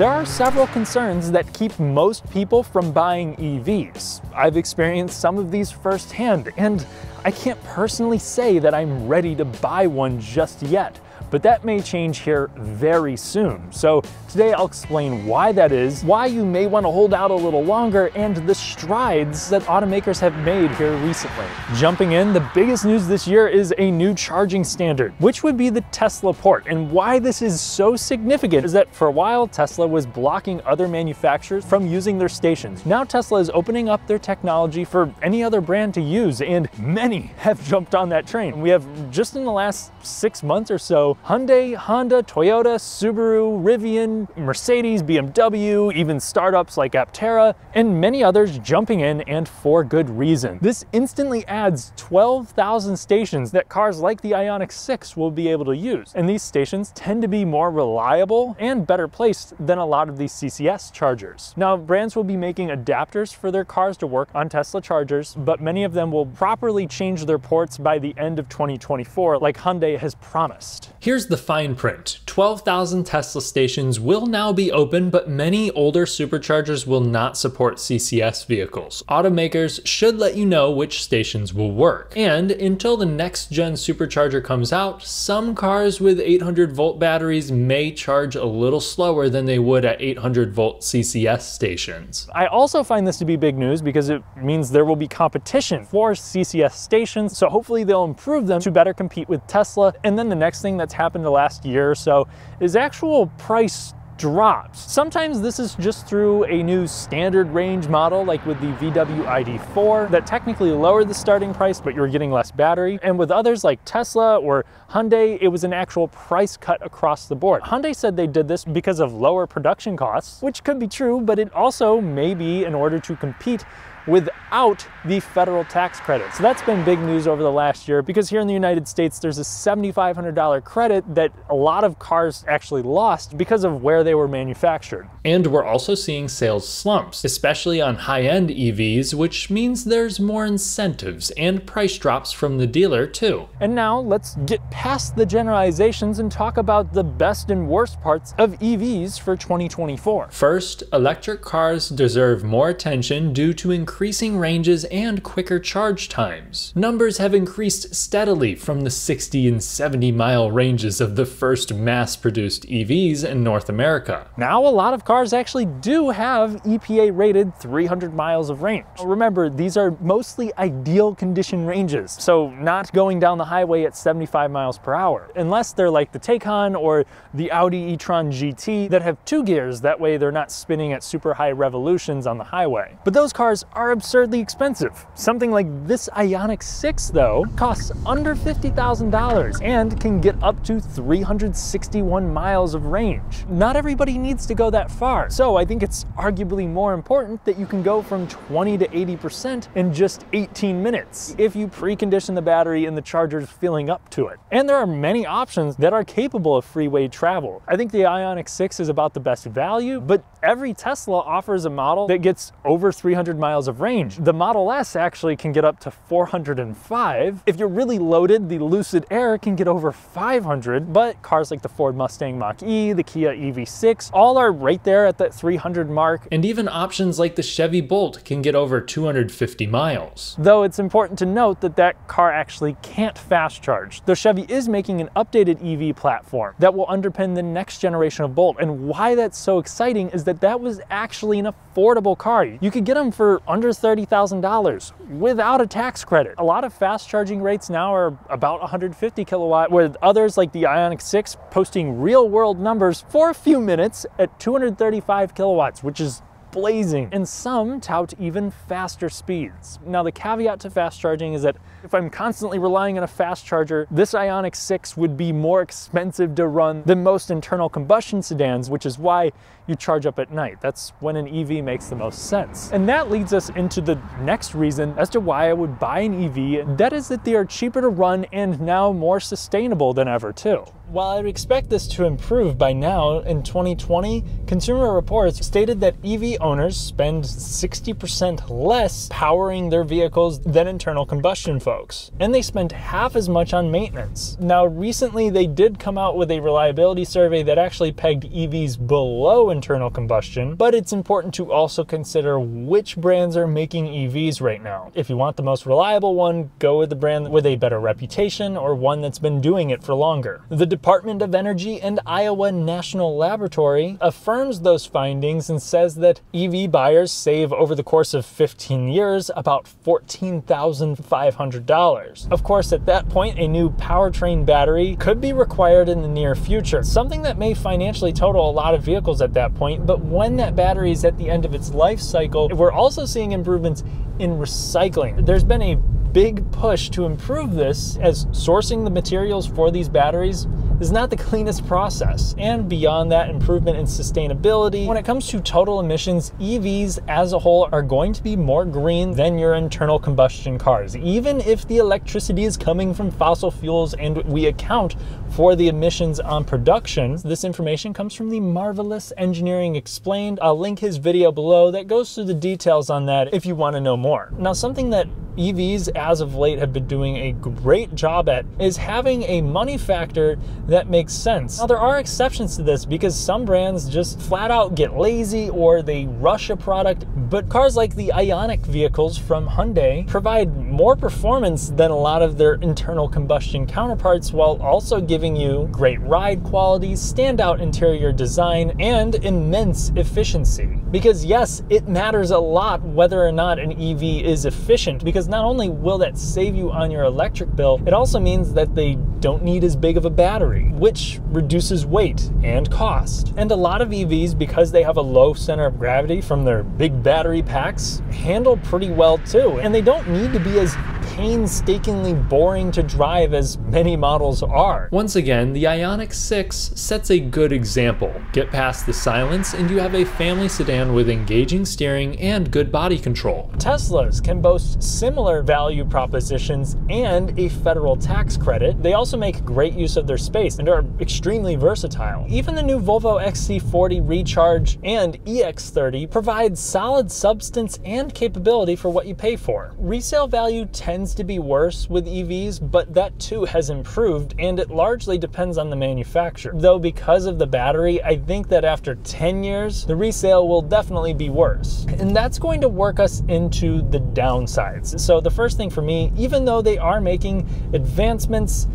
There are several concerns that keep most people from buying EVs. I've experienced some of these firsthand, and I can't personally say that I'm ready to buy one just yet, but that may change here very soon. So today I'll explain why that is, why you may want to hold out a little longer, and the strides that automakers have made here recently. Jumping in, the biggest news this year is a new charging standard, which would be the Tesla port. And why this is so significant is that for a while, Tesla was blocking other manufacturers from using their stations. Now Tesla is opening up their technology for any other brand to use, and many have jumped on that train. We have, just in the last 6 months or so, Hyundai, Honda, Toyota, Subaru, Rivian, Mercedes, BMW, even startups like Aptera, and many others jumping in, and for good reason. This instantly adds 12,000 stations that cars like the Ioniq 6 will be able to use. And these stations tend to be more reliable and better placed than a lot of these CCS chargers. Now, brands will be making adapters for their cars to work on Tesla chargers, but many of them will properly change their ports by the end of 2024, like Hyundai has promised. Here's the fine print. 12,000 Tesla stations will now be open, but many older superchargers will not support CCS vehicles. Automakers should let you know which stations will work. And until the next gen supercharger comes out, some cars with 800 volt batteries may charge a little slower than they would at 800 volt CCS stations. I also find this to be big news because it means there will be competition for CCS stations, so hopefully they'll improve them to better compete with Tesla. And then the next thing that's happened the last year or so is actual price drops. Sometimes this is just through a new standard range model, like with the VW ID4, that technically lowered the starting price, but you're getting less battery. And with others like Tesla or Hyundai, it was an actual price cut across the board. Hyundai said they did this because of lower production costs, which could be true, but it also may be in order to compete without the federal tax credit. So that's been big news over the last year, because here in the United States, there's a $7,500 credit that a lot of cars actually lost because of where they were manufactured. And we're also seeing sales slumps, especially on high-end EVs, which means there's more incentives and price drops from the dealer too. And now let's get past the generalizations and talk about the best and worst parts of EVs for 2024. First, electric cars deserve more attention due to increasing ranges and quicker charge times. Numbers have increased steadily from the 60 and 70 mile ranges of the first mass-produced EVs in North America. Now a lot of cars actually do have EPA-rated 300 miles of range. Remember, these are mostly ideal condition ranges, so not going down the highway at 75 miles per hour, unless they're like the Taycan or the Audi e-tron GT that have two gears, that way they're not spinning at super high revolutions on the highway. But those cars are absurdly expensive. Something like this Ioniq 6, though, costs under $50,000 and can get up to 361 miles of range. Not everybody needs to go that far, so I think it's arguably more important that you can go from 20 to 80% in just 18 minutes if you precondition the battery and the charger's filling up to it. And there are many options that are capable of freeway travel. I think the Ioniq 6 is about the best value, but every Tesla offers a model that gets over 300 miles of range. The Model S actually can get up to 405. If you're really loaded, the Lucid Air can get over 500, but cars like the Ford Mustang Mach-E, the Kia EV6, all are right there at that 300 mark. And even options like the Chevy Bolt can get over 250 miles. Though it's important to note that that car actually can't fast charge, though Chevy is making an updated EV platform that will underpin the next generation of Bolt. And why that's so exciting is that that was actually an affordable car. You could get them for under $30,000 without a tax credit. A lot of fast charging rates now are about 150 kilowatt, with others like the Ioniq 6 posting real world numbers for a few minutes at 235 kilowatts, which is blazing. And some tout even faster speeds. Now the caveat to fast charging is that if I'm constantly relying on a fast charger, this Ioniq 6 would be more expensive to run than most internal combustion sedans, which is why you charge up at night. That's when an EV makes the most sense. And that leads us into the next reason as to why I would buy an EV, and that is that they are cheaper to run and now more sustainable than ever too. While I'd expect this to improve by now, in 2020, Consumer Reports stated that EV owners spend 60% less powering their vehicles than internal combustion folks, and they spend half as much on maintenance. Now, recently they did come out with a reliability survey that actually pegged EVs below internal combustion, but it's important to also consider which brands are making EVs right now. If you want the most reliable one, go with the brand with a better reputation or one that's been doing it for longer. The Department of Energy and Iowa National Laboratory affirms those findings and says that EV buyers save over the course of 15 years about $14,500. Of course, at that point, a new powertrain battery could be required in the near future, something that may financially total a lot of vehicles at that point, but when that battery is at the end of its life cycle, we're also seeing improvements in recycling. There's been a big push to improve this, as sourcing the materials for these batteries is not the cleanest process. And beyond that, improvement in sustainability. When it comes to total emissions, EVs as a whole are going to be more green than your internal combustion cars, even if the electricity is coming from fossil fuels and we account for the emissions on production. This information comes from the marvelous Engineering Explained. I'll link his video below that goes through the details on that if you want to know more. Now, something that EVs as of late have been doing a great job at is having a money factor that makes sense. Now, there are exceptions to this because some brands just flat out get lazy or they rush a product, but cars like the Ioniq vehicles from Hyundai provide more performance than a lot of their internal combustion counterparts, while also giving you great ride quality, standout interior design, and immense efficiency. Because yes, it matters a lot whether or not an EV is efficient, because not only will that save you on your electric bill, it also means that they don't need as big of a battery, which reduces weight and cost. And a lot of EVs, because they have a low center of gravity from their big battery packs, handle pretty well too, and they don't need to be as painstakingly boring to drive as many models are. Once again, the Ioniq 6 sets a good example. Get past the silence and you have a family sedan with engaging steering and good body control. Teslas can boast similar value propositions and a federal tax credit. They also make great use of their space and are extremely versatile. Even the new Volvo XC40 Recharge and EX30 provide solid substance and capability for what you pay for. Resale value tends to be worse with EVs, but that too has improved, and it largely depends on the manufacturer. Though because of the battery, I think that after 10 years, the resale will definitely be worse. And that's going to work us into the downsides. So the first thing for me, even though they are making advancements,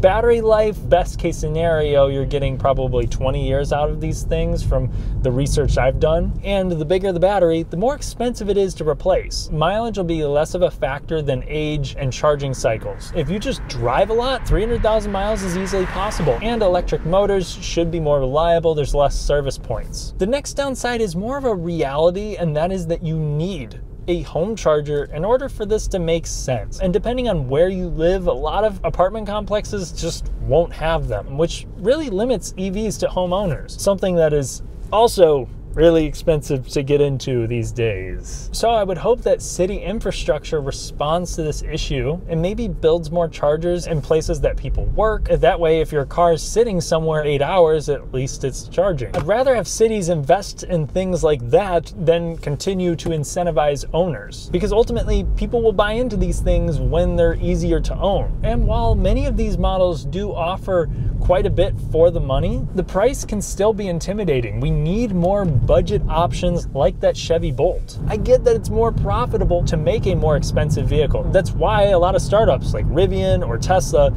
battery life, best case scenario, you're getting probably 20 years out of these things from the research I've done. And the bigger the battery, the more expensive it is to replace. Mileage will be less of a factor than age and charging cycles. If you just drive a lot, 300,000 miles is easily possible. And electric motors should be more reliable. There's less service points. The next downside is more of a reality, and that is that you need a home charger in order for this to make sense. And depending on where you live, a lot of apartment complexes just won't have them, which really limits EVs to homeowners, something that is also really expensive to get into these days. So I would hope that city infrastructure responds to this issue and maybe builds more chargers in places that people work. That way, if your car is sitting somewhere 8 hours, at least it's charging. I'd rather have cities invest in things like that than continue to incentivize owners, because ultimately people will buy into these things when they're easier to own. And while many of these models do offer quite a bit for the money, the price can still be intimidating. We need more budget options like that Chevy Bolt. I get that it's more profitable to make a more expensive vehicle. That's why a lot of startups like Rivian or Tesla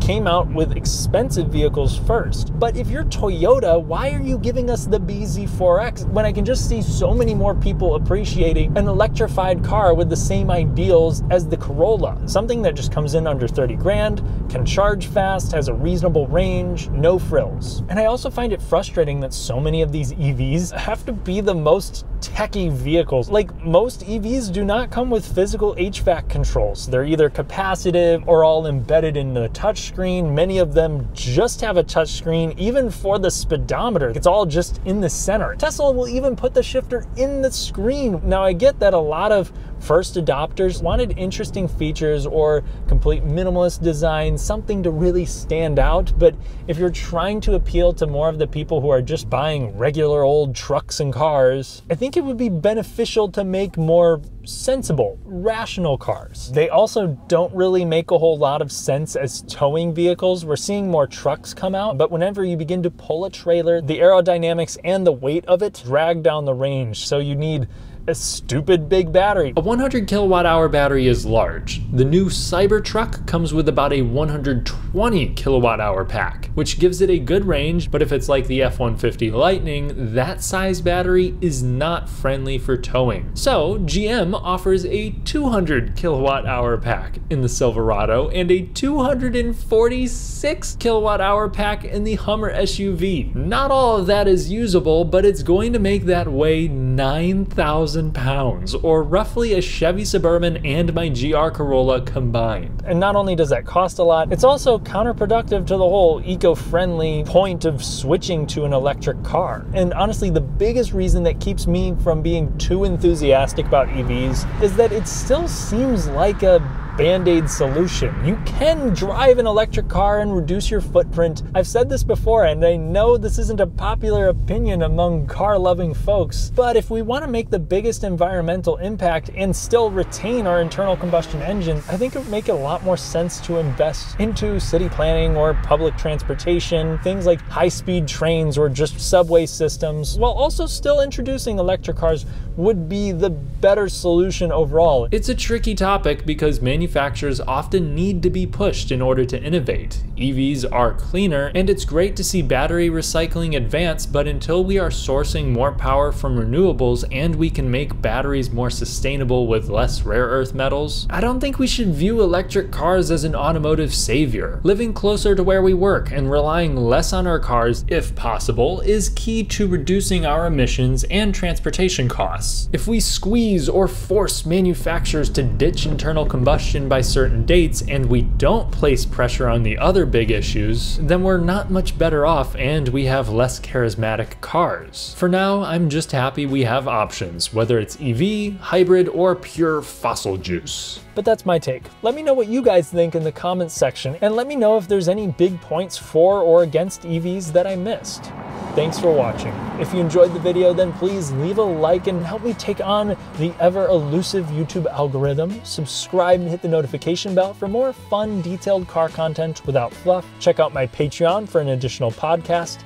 came out with expensive vehicles first. But if you're Toyota, why are you giving us the BZ4X when I can just see so many more people appreciating an electrified car with the same ideals as the Corolla? Something that just comes in under 30 grand, can charge fast, has a reasonable range, no frills. And I also find it frustrating that so many of these EVs have to be the most techy vehicles. Like, most EVs do not come with physical HVAC controls. They're either capacitive or all embedded in the touchscreen. Many of them just have a touchscreen, even for the speedometer. It's all just in the center. Tesla will even put the shifter in the screen. Now, I get that a lot of First adopters wanted interesting features or complete minimalist design, something to really stand out. But if you're trying to appeal to more of the people who are just buying regular old trucks and cars, I think it would be beneficial to make more sensible, rational cars. They also don't really make a whole lot of sense as towing vehicles. We're seeing more trucks come out, but whenever you begin to pull a trailer, the aerodynamics and the weight of it drag down the range. So you need a stupid big battery. A 100 kilowatt hour battery is large. The new Cybertruck comes with about a 120 kilowatt hour pack, which gives it a good range, but if it's like the F-150 Lightning, that size battery is not friendly for towing. So GM offers a 200 kilowatt hour pack in the Silverado and a 246 kilowatt hour pack in the Hummer SUV. Not all of that is usable, but it's going to make that weigh 9,000 pounds, or roughly a Chevy Suburban and my GR Corolla combined. And not only does that cost a lot, it's also counterproductive to the whole eco-friendly point of switching to an electric car. And honestly, the biggest reason that keeps me from being too enthusiastic about EVs is that it still seems like a Band-Aid solution. You can drive an electric car and reduce your footprint. I've said this before, and I know this isn't a popular opinion among car-loving folks, but if we want to make the biggest environmental impact and still retain our internal combustion engine, I think it would make a lot more sense to invest into city planning or public transportation, things like high-speed trains or just subway systems, while also still introducing electric cars would be the better solution overall. It's a tricky topic because manufacturers often need to be pushed in order to innovate. EVs are cleaner, and it's great to see battery recycling advance, but until we are sourcing more power from renewables and we can make batteries more sustainable with less rare earth metals, I don't think we should view electric cars as an automotive savior. Living closer to where we work and relying less on our cars, if possible, is key to reducing our emissions and transportation costs. If we squeeze or force manufacturers to ditch internal combustion by certain dates and we don't place pressure on the other big issues, then we're not much better off and we have less charismatic cars. For now, I'm just happy we have options, whether it's EV, hybrid, or pure fossil juice. But that's my take. Let me know what you guys think in the comments section, and let me know if there's any big points for or against EVs that I missed. Thanks for watching. If you enjoyed the video, then please leave a like and help me take on the ever elusive YouTube algorithm. Subscribe and hit the notification bell for more fun, detailed car content without fluff. Check out my Patreon for an additional podcast,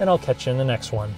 and I'll catch you in the next one.